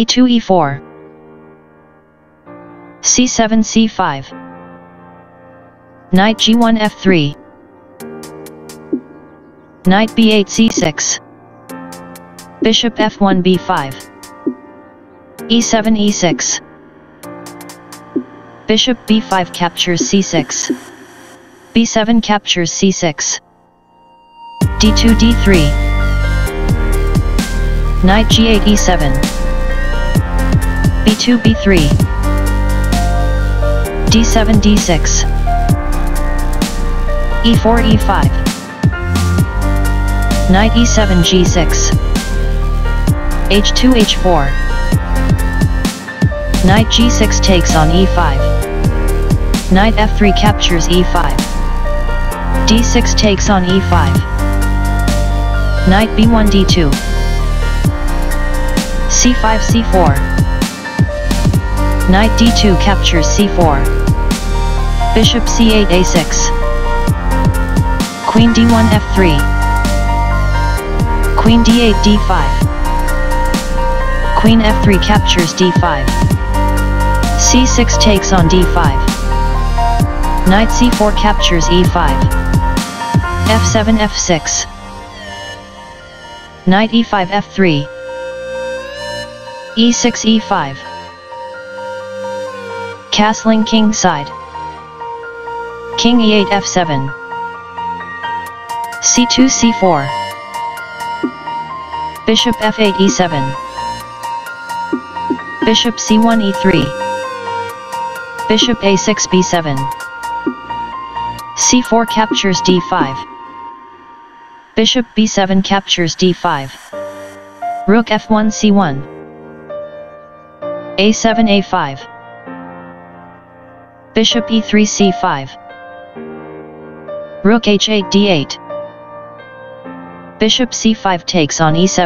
e2 e4 c7 c5 knight g1 f3 knight b8 c6 bishop f1 b5 e7 e6 bishop b5 captures c6 b7 captures c6 d2 d3 knight g8 e7 b2 b3 d7 d6 e4 e5 knight e7 g6 h2 h4 knight g6 takes on e5 knight f3 captures e5 d6 takes on e5 knight b1 d2 c5 c4 knight d2 captures c4 bishop c8 a6 queen d1 f3 queen d8 d5 queen f3 captures d5 c6 takes on d5 knight c4 captures e5 f7 f6 knight e5 f3 e6 e5 castling king side king e8 f7 c2 c4 bishop f8 e7 bishop c1 e3 bishop a6 b7 c4 captures d5 bishop b7 captures d5 rook f1 c1 a7 a5 bishop e3 c5 rook h8 d8 bishop c5 takes on e7